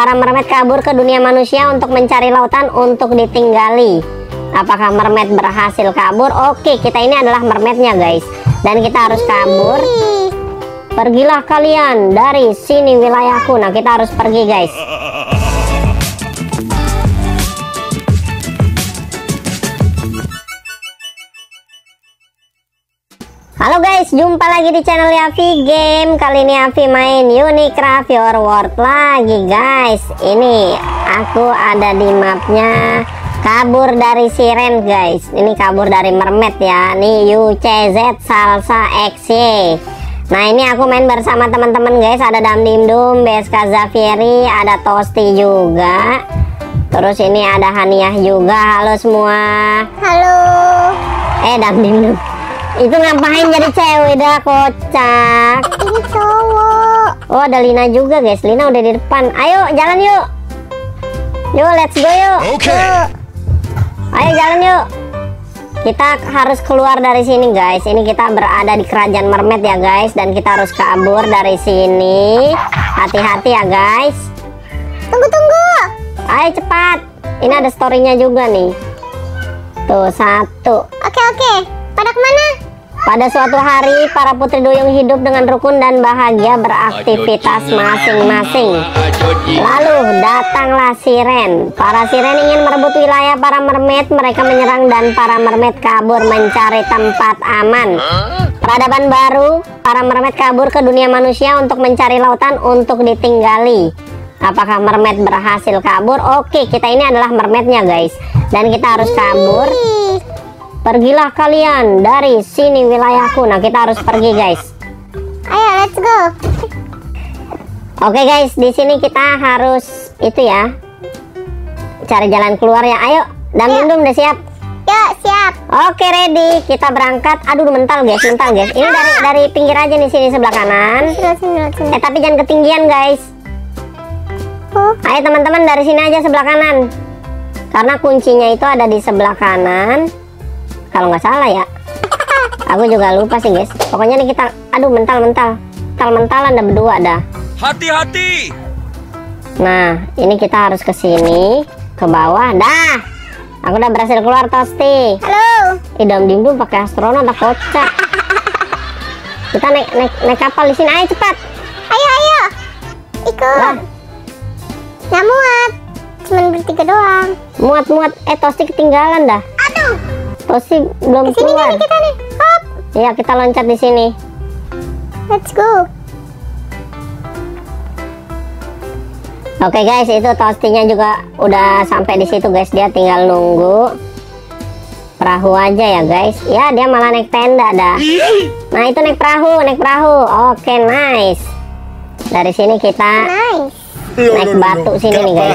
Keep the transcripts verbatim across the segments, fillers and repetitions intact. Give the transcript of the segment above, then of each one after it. para mermaid kabur ke dunia manusia untuk mencari lautan untuk ditinggali. Apakah mermaid berhasil kabur? Oke, kita ini adalah mermaidnya guys. Dan kita harus kabur. Pergilah kalian dari sini wilayahku. Nah, kita harus pergi guys. Halo guys, jumpa lagi di channel Yafie Game. Kali ini Yafie main Unicraft Your World lagi guys. Ini aku ada di mapnya kabur dari siren guys. Ini kabur dari mermaid ya. Ini U C Z Salsa X Y. Nah ini aku main bersama teman-teman guys. Ada Damdimdum, B S K Zafieri, ada Tosti juga. Terus ini ada Haniah juga. Halo semua. Halo. Eh Damdimdum. Itu ngapain jadi cewek dah, kocak. Ini cowok. Oh, ada Lina juga guys. Lina udah di depan. Ayo jalan yuk. Yuk, let's go yuk. Oke. Okay. Ayo jalan yuk. Kita harus keluar dari sini guys. Ini kita berada di kerajaan mermaid ya guys. Dan kita harus kabur dari sini. Hati-hati ya guys. Tunggu-tunggu. Ayo cepat. Ini ada story-nya juga nih. Tuh, satu. Oke, okay, oke. Okay. Pada kemana? Pada suatu hari, para putri duyung hidup dengan rukun dan bahagia beraktivitas masing-masing. Lalu datanglah siren. Para siren ingin merebut wilayah para mermaid. Mereka menyerang dan para mermaid kabur mencari tempat aman. Peradaban baru, para mermaid kabur ke dunia manusia untuk mencari lautan untuk ditinggali. Apakah mermaid berhasil kabur? Oke, kita ini adalah mermaidnya guys. Dan kita harus kabur. Pergilah kalian dari sini wilayahku. Nah, kita harus pergi guys. Ayo, let's go. Oke okay, guys, di sini kita harus itu ya, cari jalan keluar ya. Ayo, Damdimdum udah siap? Yuk, siap. Oke, okay, ready. Kita berangkat. Aduh, mental guys, mental guys. Ini dari dari pinggir aja nih, sini sebelah kanan. Sini, sini, sini. Eh, tapi jangan ketinggian guys. Oh. Ayo teman-teman dari sini aja sebelah kanan. Karena kuncinya itu ada di sebelah kanan. Kalau nggak salah ya, aku juga lupa sih guys. Pokoknya nih kita, aduh mental mental, mental mentalan ada berdua dah. Hati-hati. Nah, ini kita harus ke sini, ke bawah. Dah, aku udah berhasil keluar Tosti. Halo. Idam dimdu pakai astronot, tak kocak. Kita naik naik naik kapal di sini, ayo cepat. Ayo ayo, ikut. Nggak muat, cuman bertiga doang. Muat muat, eh Tosti ketinggalan dah. Aduh. Tosti belum kesini keluar. Nih kita nih. Hop. Ya, kita loncat di sini. Let's go. Oke okay guys, itu Tostinya juga udah sampai di situ guys. Dia tinggal nunggu perahu aja ya guys. Ya, dia malah naik tenda dah. Nah, itu naik perahu, naik perahu. Oke, okay, nice. Dari sini kita nice. Naik batu sini nih guys.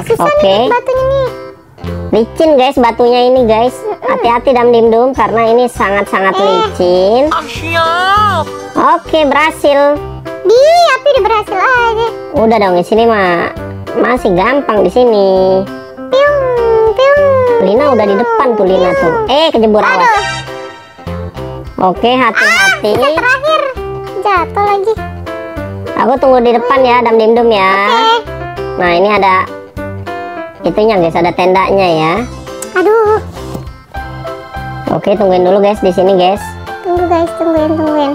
Oke. Okay. Batunya nih. Licin guys batunya ini guys. Hati-hati Damdimdum karena ini sangat-sangat eh. licin. Oke, berhasil. Di, api udah berhasil aja. Udah dong, di sini mah masih gampang di sini. Piung, piung. Lina piung. Udah di depan tuh Lina piung. Tuh. Eh, kejebur awas. Oke, hati-hati. Ah, terakhir. Jatuh lagi. Aku tunggu di depan ya Damdimdum ya. Okay. Nah, ini ada itunya guys, ada tendanya ya. Aduh. Oke, tungguin dulu guys di sini guys. Tunggu guys, tungguin, tungguin.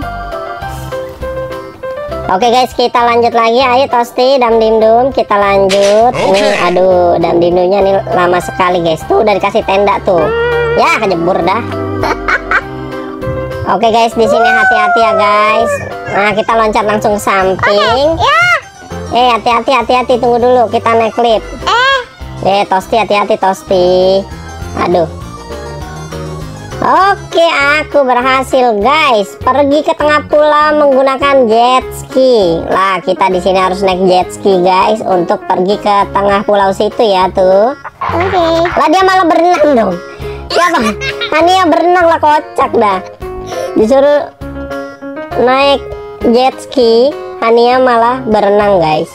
Oke guys, kita lanjut lagi. Ayo Tosti, Damdimdum, kita lanjut. Okay. Nih, aduh, Damdimdumnya nih lama sekali guys. Tuh udah dikasih tenda tuh. Hmm. Ya, kejebur dah. Oke guys, di sini hati-hati ya guys. Nah, kita loncat langsung samping. Okay. Yeah. Eh, hati-hati, hati-hati, tunggu dulu. Kita naik klip. Eh, Tosti, hati-hati Tosti. Aduh. Oke, aku berhasil guys. Pergi ke tengah pulau menggunakan jet ski. Lah, kita di sini harus naik jet ski guys untuk pergi ke tengah pulau situ ya tuh. Oke. Okay. Lah, dia malah berenang dong. Siapa? Haniah berenang lah, kocak dah. Disuruh naik jet ski, Haniah malah berenang guys.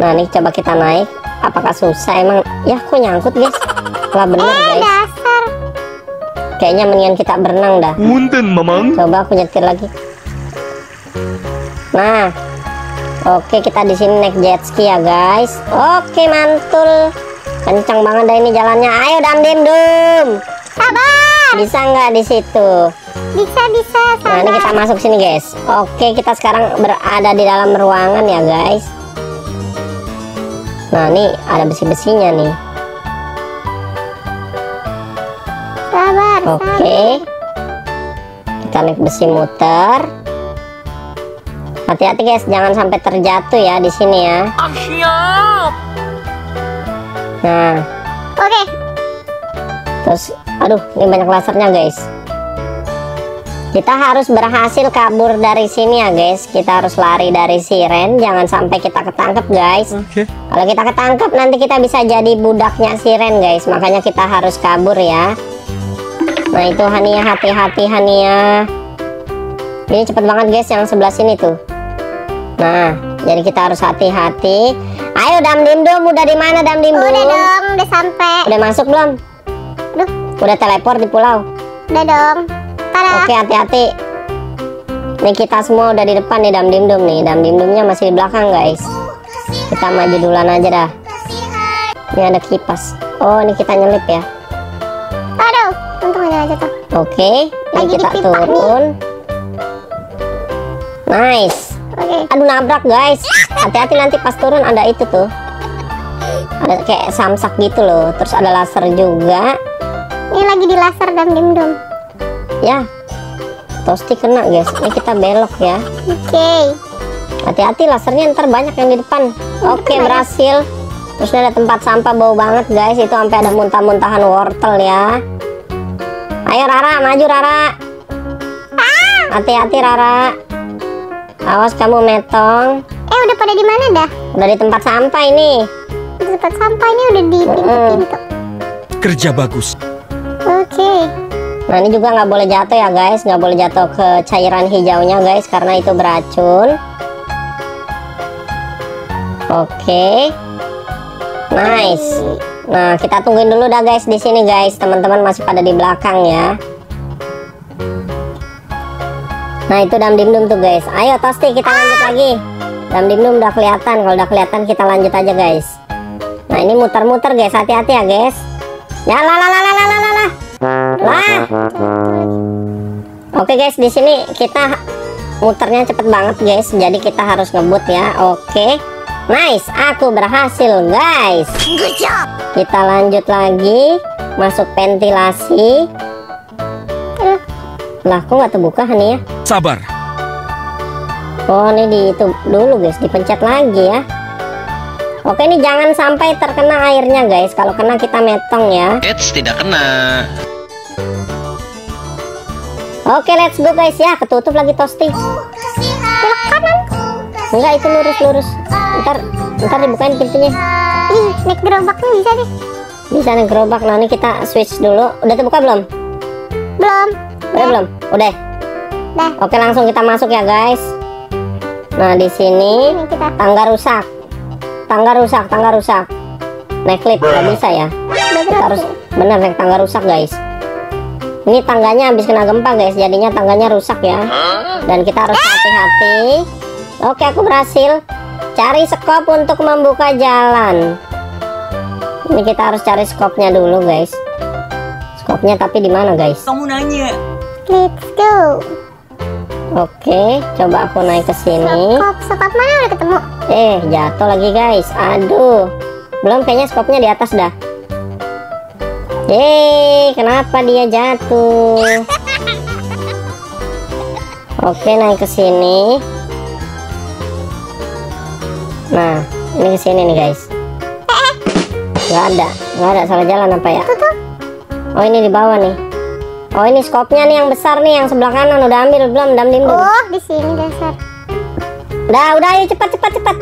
Nah, nih coba kita naik. Apakah susah emang? Ya, kok nyangkut guys. Lah bener eh, guys. Dasar. Kayaknya mendingan kita berenang dah. Munten, mamang. Coba aku nyetir lagi. Nah, Oke, kita di sini naik jet ski ya guys. Oke, mantul. Kencang banget dah ini jalannya. Ayo Damdimdum. Sabar. Bisa nggak di situ? Bisa, bisa. Sabar. Nah, ini kita masuk sini guys. Oke, kita sekarang berada di dalam ruangan ya guys. Nah, ini ada besi-besinya nih. Sabar. Oke. Kita naik besi muter. Hati-hati guys, jangan sampai terjatuh ya di sini ya. Siap. Nah, oke. Okay. Terus, aduh, ini banyak lasernya guys. Kita harus berhasil kabur dari sini ya guys. Kita harus lari dari siren, jangan sampai kita ketangkep guys. Oke. Okay. Kalau kita ketangkep nanti kita bisa jadi budaknya siren guys. Makanya kita harus kabur ya. Nah itu Haniah, hati-hati Haniah. Ini cepet banget guys yang sebelah sini tuh. Nah, jadi kita harus hati-hati. Ayo Damdimdum, udah di mana Damdimdum? Udah dong, udah sampai. Udah masuk belum? Duh. Udah teleport di pulau. Udah dong. Parah. Oke, hati-hati. Nih kita semua udah di depan nih Damdimdum nih. Damdimdumnya masih di belakang guys. Kita maju duluan aja dah. Ini ada kipas. Oh, ini kita nyelip ya. Aduh, untung aja aja tuh. Oke, ini kita turun. Nice. Okay. Aduh nabrak guys, hati-hati nanti pas turun ada itu tuh, ada kayak samsak gitu loh, terus ada laser juga. Ini lagi di laser Damdimdum. Ya, Tosti kena guys. Ini kita belok ya. Oke. Okay. Hati-hati lasernya ntar banyak yang di depan. Oke okay, berhasil. Terus ada tempat sampah bau banget guys, itu sampai ada muntah-muntahan wortel ya. Ayo Rara, maju Rara. Hati-hati Rara. Awas kamu metong. Eh udah pada di mana dah? Udah di tempat sampah ini. Di tempat sampah ini udah di pintu-pintu. Kerja bagus. Oke. Okay. Nah ini juga nggak boleh jatuh ya guys, nggak boleh jatuh ke cairan hijaunya guys karena itu beracun. Oke. Okay. Nice. Nah kita tungguin dulu dah guys di sini guys, teman-teman masih pada di belakang ya. Nah itu Damdimdum tuh guys. Ayo Tosti kita lanjut lagi. Damdimdum udah kelihatan. Kalau udah kelihatan kita lanjut aja guys. Nah ini muter-muter guys. Hati-hati ya guys. Ya lah lah lah lah lah lah. Lah. Oke guys di sini kita muternya cepet banget guys. Jadi kita harus ngebut ya. Oke. Nice. Aku berhasil guys. Good job. Kita lanjut lagi. Masuk ventilasi. Lah kok nggak terbuka nih ya? Sabar. Oh ini di itu dulu guys, dipencet lagi ya. Oke ini jangan sampai terkena airnya guys. Kalau kena kita metong ya. Eits tidak kena. Oke let's go guys ya. Ketutup lagi Tosti. Belok kanan. Enggak itu lurus-lurus. Ntar ntar dibukain pintunya. Ih naik gerobaknya bisa deh. Bisa naik gerobak. Nah ini kita switch dulu. Udah terbuka belum? Belum. Udah belum? Udah. Udah. Oke, langsung kita masuk ya, guys. Nah, di sini tangga rusak. Tangga rusak, tangga rusak. Naik lift nggak bisa ya. Kita harus benar naik tangga rusak, guys. Ini tangganya habis kena gempa, guys. Jadinya tangganya rusak ya. Dan kita harus hati-hati. Oke, aku berhasil. Cari skop untuk membuka jalan. Ini kita harus cari skopnya dulu, guys. Skopnya tapi di mana, guys? Kamu nanya. Let's go. Oke, coba aku naik ke sini. Skop, skop mana udah ketemu? Eh, jatuh lagi guys. Aduh, belum kayaknya skopnya di atas dah. Yeay, kenapa dia jatuh? Oke, naik ke sini. Nah, ini ke sini nih guys. Gak ada, gak ada salah jalan apa ya? Oh ini di bawah nih. Oh ini skopnya nih yang besar nih yang sebelah kanan udah ambil belum Damdimdum? Oh di sini dasar. Udah udah ayo cepat cepat cepat.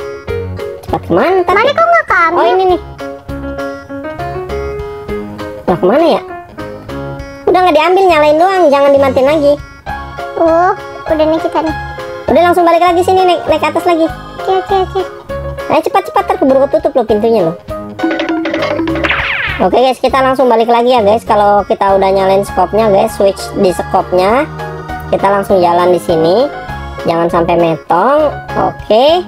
Cepat kemana? Tadi? Mana kok nggak kamu? Oh ini nih. Lah kemana ya? Udah nggak diambil nyalain doang jangan dimatiin lagi. Oh udah nih kita nih. Udah langsung balik lagi sini naik naik atas lagi. Oke oke oke. Ayo cepat cepat terkeburu ketutup loh pintunya loh. Oke guys, kita langsung balik lagi ya guys. Kalau kita udah nyalain skopnya guys, switch di skopnya, kita langsung jalan di sini. Jangan sampai metong. Oke.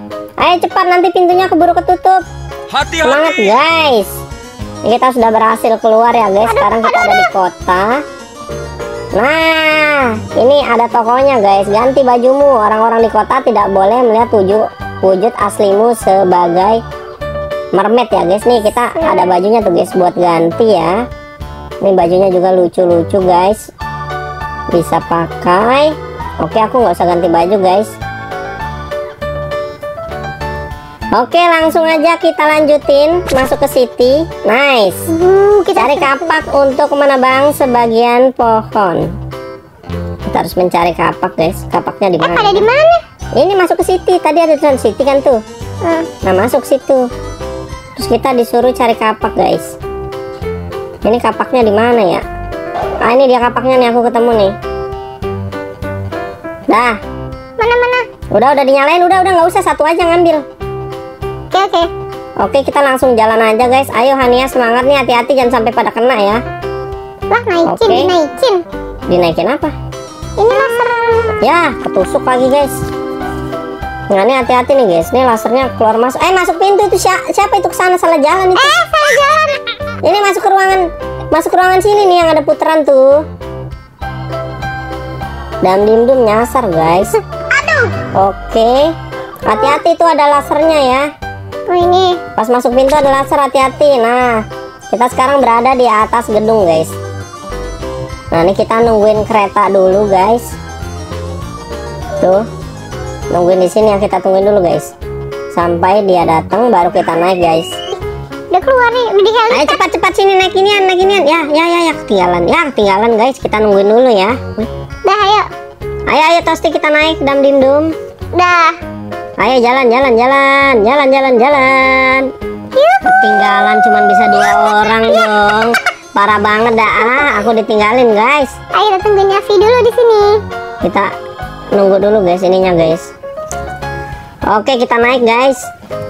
Ayo cepat, nanti pintunya keburu ketutup. Hati-hati. Semangat guys. Kita sudah berhasil keluar ya guys. Sekarang kita ada di kota. Nah, ini ada tokonya guys. Ganti bajumu. Orang-orang di kota tidak boleh melihat wujud, wujud aslimu sebagai mermaid ya guys. Nih kita ada bajunya tuh guys buat ganti ya. Ini bajunya juga lucu-lucu guys. Bisa pakai. Oke, aku nggak usah ganti baju guys. Oke, langsung aja kita lanjutin masuk ke city. Nice. Uh, kita cari kapak untuk menebang sebagian pohon. Kita harus mencari kapak guys. Kapaknya di mana? Eh, ada di mana? Ini masuk ke city. Tadi ada di city kan tuh. Uh. Nah, masuk situ. Terus kita disuruh cari kapak guys. Ini kapaknya di mana ya? Ah, ini dia kapaknya nih, aku ketemu nih. Dah. Mana mana? Udah udah dinyalain, udah udah nggak usah, satu aja ngambil. Oke okay, oke okay. okay, kita langsung jalan aja guys. Ayo Haniah, semangat nih, hati-hati jangan sampai pada kena ya. Lah naikin okay. dinaikin. Dinaikin apa? Ini laser. Ya ketusuk lagi guys. Nah ini hati-hati nih guys. Ini lasernya keluar masuk. Eh masuk pintu itu siapa, siapa itu kesana salah jalan itu. Eh salah jalan. Ini masuk ke ruangan, masuk ke ruangan sini nih yang ada putaran tuh. Damdimdum nyasar guys. Aduh. Oke okay. Hati-hati tuh ada lasernya ya. Oh ini pas masuk pintu ada laser, hati-hati. Nah kita sekarang berada di atas gedung guys. Nah ini kita nungguin kereta dulu guys. Tuh nungguin di sini ya, kita tungguin dulu guys sampai dia datang baru kita naik guys. Udah keluar nih, udah jalan. Ayo cepat-cepat sini naik inian, naik inian. Ya ya ya ya ketinggalan, ya ketinggalan guys. Kita nungguin dulu ya. Dah ayo. Ayo ayo Tosti kita naik Damdimdum. Dah. Ayo jalan jalan jalan jalan jalan jalan. Ketinggalan cuman bisa dua orang dong. Parah banget dah, ah, aku ditinggalin guys. Ayo kita tungguin Yafie dulu di sini. Kita nunggu dulu guys ininya guys. Oke kita naik guys.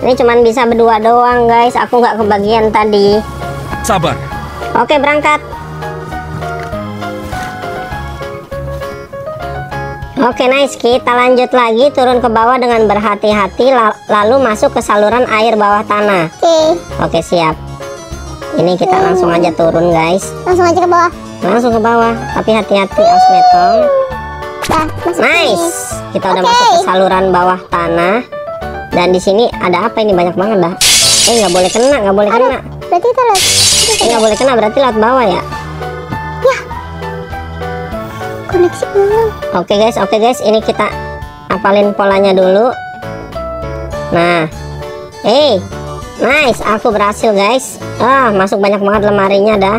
Ini cuman bisa berdua doang guys. Aku nggak kebagian tadi. Sabar. Oke berangkat. Oke okay, nice, kita lanjut lagi turun ke bawah dengan berhati-hati lalu masuk ke saluran air bawah tanah. Oke. Okay. Oke okay, siap. Ini kita hmm. langsung aja turun guys. Langsung aja ke bawah. Langsung ke bawah, tapi hati-hati awas metong. Nah, nice, ini. Kita udah okay. masuk ke saluran bawah tanah. Dan di sini ada apa ini, banyak banget dah. Eh nggak boleh kena, nggak boleh Aduh, kena. Berarti kita lewat. Eh, nggak boleh kena, berarti lewat bawah ya. Koneksi ulang. Oke guys, oke guys, ini kita apalin polanya dulu. Nah, eh, hey, nice, aku berhasil guys. Ah, masuk banyak banget lemarinya dah.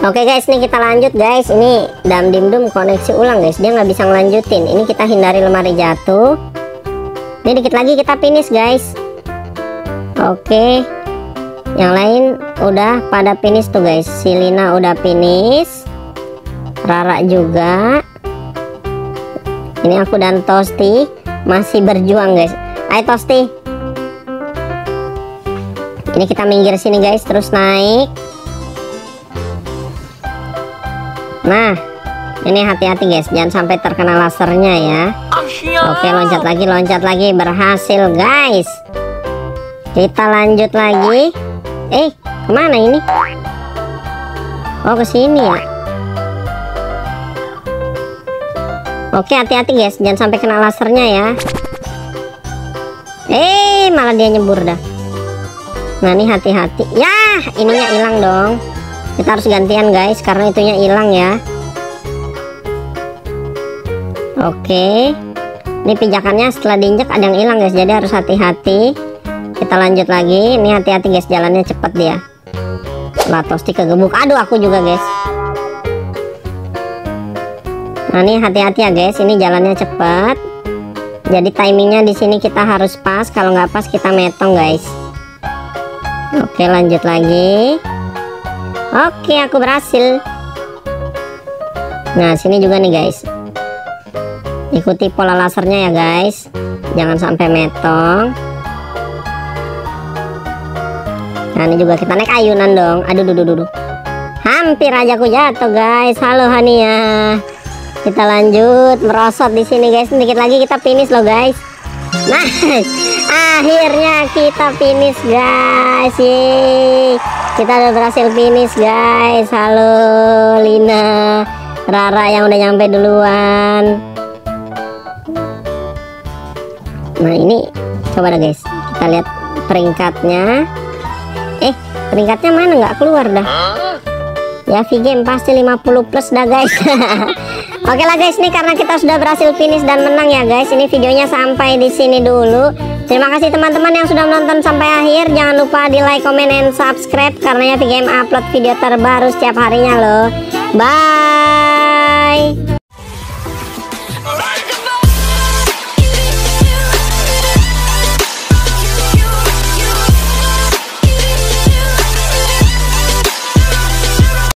Oke guys, nih kita lanjut guys. Ini Damdimdum koneksi ulang guys, dia nggak bisa ngelanjutin. Ini kita hindari lemari jatuh. Ini dikit lagi kita finish guys. Oke, yang lain udah pada finish tuh guys. Si Lina udah finish. Rara juga. Ini aku dan Tosti masih berjuang guys. Ayo Tosti. Ini kita minggir sini guys, terus naik. Nah, ini hati-hati guys, jangan sampai terkena lasernya ya. Oke, loncat lagi, loncat lagi, berhasil guys. Kita lanjut lagi. Eh, kemana ini? Oh, ke sini ya. Oke hati-hati guys, jangan sampai kena lasernya ya. Eh malah dia nyebur dah. Nah ini hati-hati. Yah ininya hilang dong. Kita harus gantian guys karena itunya hilang ya. Oke. Ini pijakannya setelah diinjak ada yang hilang guys, jadi harus hati-hati. Kita lanjut lagi. Ini hati-hati guys, jalannya cepet dia. Lah Tosti kegebuk. Aduh aku juga guys. Nah ini hati-hati ya guys, ini jalannya cepat. Jadi timingnya di sini kita harus pas, kalau nggak pas kita metong guys. Oke lanjut lagi. Oke aku berhasil. Nah sini juga nih guys. Ikuti pola lasernya ya guys, jangan sampai metong. Nah ini juga kita naik ayunan dong. Aduh duh duh duh. Hampir aja aku jatuh guys. Halo Haniah. Kita lanjut merosot di sini guys. Sedikit lagi kita finish loh guys. Nice, akhirnya kita finish guys. Yeay. Kita udah berhasil finish guys. Halo Lina, Rara yang udah nyampe duluan. Nah ini coba deh guys, kita lihat peringkatnya. Eh peringkatnya mana, nggak keluar dah. Yafie Game pasti lima puluh plus dah guys. Oke lah guys, nih karena kita sudah berhasil finish dan menang ya guys. Ini videonya sampai di sini dulu. Terima kasih teman-teman yang sudah menonton sampai akhir. Jangan lupa di like, comment, and subscribe karena Yafie Game upload video terbaru setiap harinya loh. Bye.